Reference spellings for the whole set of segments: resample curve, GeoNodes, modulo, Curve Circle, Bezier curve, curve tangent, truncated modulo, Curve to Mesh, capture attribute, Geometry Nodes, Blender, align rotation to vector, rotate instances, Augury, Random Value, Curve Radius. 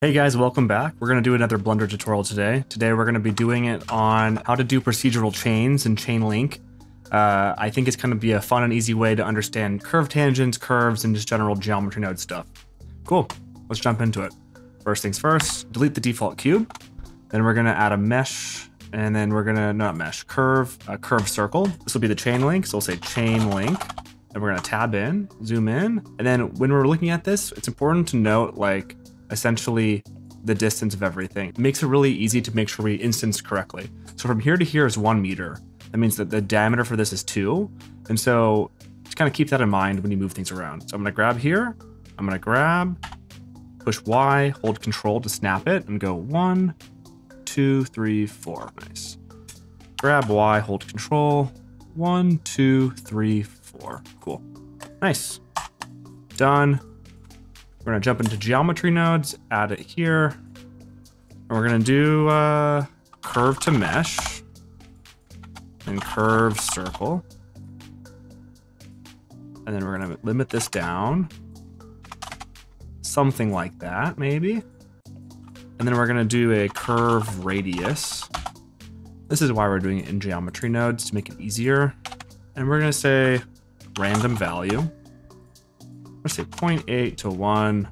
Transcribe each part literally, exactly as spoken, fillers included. Hey guys, welcome back. We're going to do another Blender tutorial today. Today we're going to be doing it on how to do procedural chains and chain link. Uh, I think it's going to be a fun and easy way to understand curve tangents, curves, and just general geometry node stuff. Cool. Let's jump into it. First things first, delete the default cube. Then we're going to add a mesh, and then we're going to, not mesh, curve, a curve circle. This will be the chain link, so we'll say chain link. And we're going to tab in, zoom in. And then when we're looking at this, it's important to note, like, essentially the distance of everything. It makes it really easy to make sure we instance correctly. So from here to here is one meter. That means that the diameter for this is two. And so just kind of keep that in mind when you move things around. So I'm gonna grab here, I'm gonna grab, push Y, hold control to snap it and go one, two, three, four, nice. Grab Y, hold control, one, two, three, four, cool. Nice, done. We're gonna jump into geometry nodes, add it here. And we're gonna do uh, curve to mesh and curve circle. And then we're gonna limit this down. Something like that, maybe. And then we're gonna do a curve radius. This is why we're doing it in geometry nodes, to make it easier. And we're gonna say random value. Let's say zero point eight to one.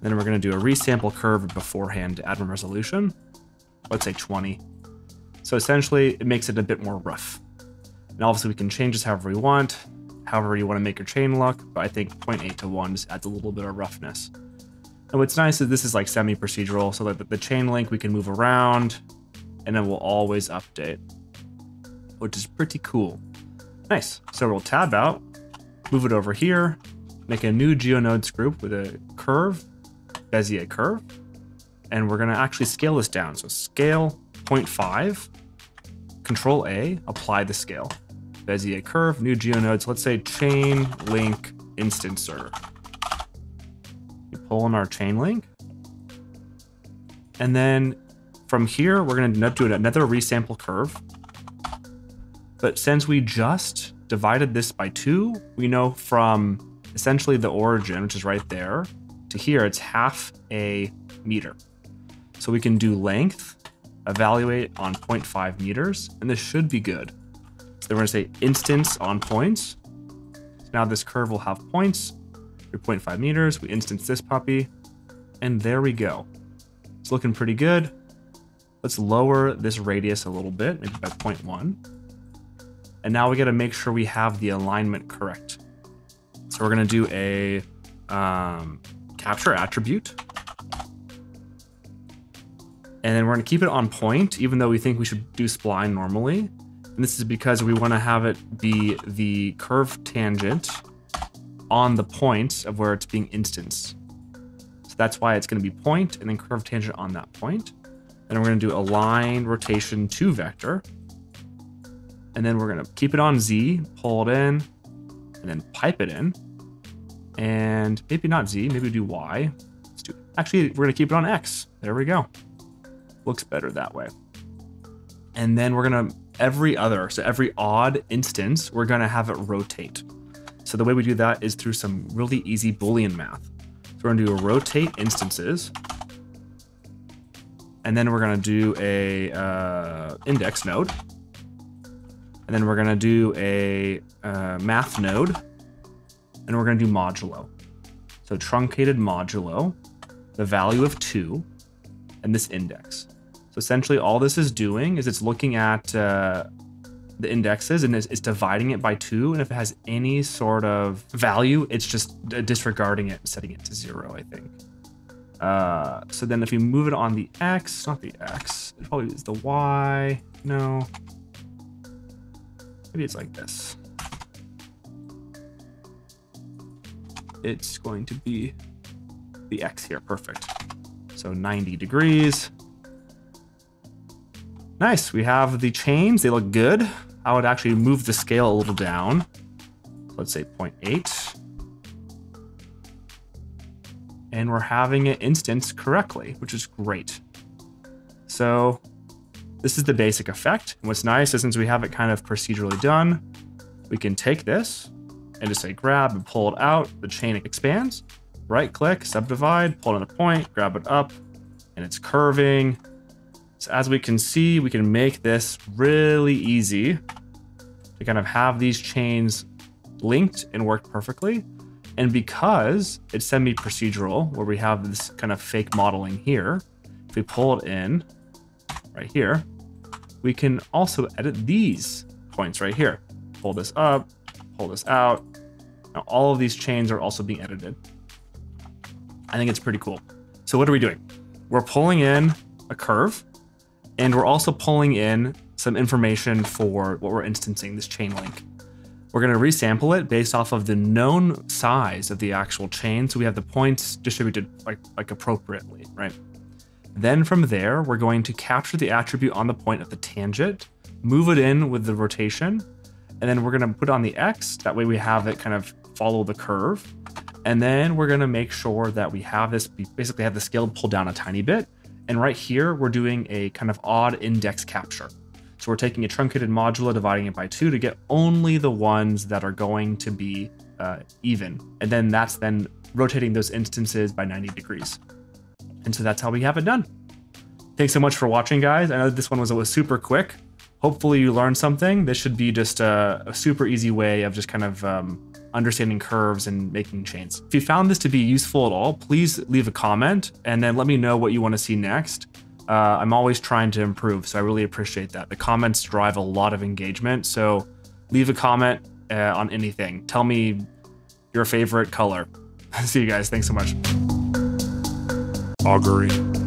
Then we're going to do a resample curve beforehand to add more resolution. Let's say twenty. So essentially, it makes it a bit more rough. And obviously, we can change this however we want, however you want to make your chain look. But I think zero point eight to one just adds a little bit of roughness. And what's nice is this is like semi-procedural, so that the chain link we can move around, and then we'll always update, which is pretty cool. Nice. So we'll tab out. Move it over here, make a new GeoNodes group with a curve, Bezier curve, and we're gonna actually scale this down. So scale zero point five, control A, apply the scale. Bezier curve, new GeoNodes, let's say chain link instancer. We pull in our chain link. And then from here, we're gonna do another resample curve. But since we just divided this by two, we know from essentially the origin, which is right there, to here, it's half a meter. So we can do length, evaluate on zero point five meters, and this should be good. So then we're gonna say instance on points. So now this curve will have points, three point five meters, we instance this puppy, and there we go. It's looking pretty good. Let's lower this radius a little bit, maybe by zero point one. And now we got to make sure we have the alignment correct. So we're going to do a um, capture attribute. And then we're going to keep it on point, even though we think we should do spline normally. And this is because we want to have it be the curve tangent on the points of where it's being instanced. So that's why it's going to be point and then curve tangent on that point. And we're going to do align rotation to vector. And then we're gonna keep it on Z, pull it in, and then pipe it in. And maybe not Z, maybe we do Y. Let's do, actually, we're gonna keep it on X. There we go. Looks better that way. And then we're gonna, every other, so every odd instance, we're gonna have it rotate. So the way we do that is through some really easy Boolean math. So we're gonna do a rotate instances. And then we're gonna do a uh, index node. And then we're gonna do a uh, math node, and we're gonna do modulo. So truncated modulo, the value of two, and this index. So essentially all this is doing is it's looking at uh, the indexes and it's, it's dividing it by two. And if it has any sort of value, it's just disregarding it and setting it to zero, I think. Uh, so then if we move it on the X, not the X, it probably is the Y, no. Maybe it's like this. It's going to be the X here, perfect. So ninety degrees. Nice, we have the chains, they look good. I would actually move the scale a little down. Let's say zero point eight. And we're having it instance correctly, which is great. So this is the basic effect. And what's nice is since we have it kind of procedurally done, we can take this and just say grab and pull it out. The chain expands, right click, subdivide, pull in a point, grab it up, and it's curving. So as we can see, we can make this really easy to kind of have these chains linked and work perfectly. And because it's semi-procedural, where we have this kind of fake modeling here, if we pull it in right here, we can also edit these points right here. Pull this up, pull this out. Now all of these chains are also being edited. I think it's pretty cool. So what are we doing? We're pulling in a curve, and we're also pulling in some information for what we're instancing, this chain link. We're going to resample it based off of the known size of the actual chain, so we have the points distributed like, like appropriately, right? Then from there, we're going to capture the attribute on the point of the tangent, move it in with the rotation, and then we're going to put on the X. That way we have it kind of follow the curve. And then we're going to make sure that we have this, we basically have the scale pulled down a tiny bit. And right here, we're doing a kind of odd index capture. So we're taking a truncated modulo, dividing it by two to get only the ones that are going to be uh, even. And then that's then rotating those instances by ninety degrees. And so that's how we have it done. Thanks so much for watching, guys. I know this one was, was super quick. Hopefully you learned something. This should be just a, a super easy way of just kind of um, understanding curves and making chains. If you found this to be useful at all, please leave a comment and then let me know what you want to see next. Uh, I'm always trying to improve, so I really appreciate that. The comments drive a lot of engagement, so leave a comment uh, on anything. Tell me your favorite color. See you guys. Thanks so much. Augury.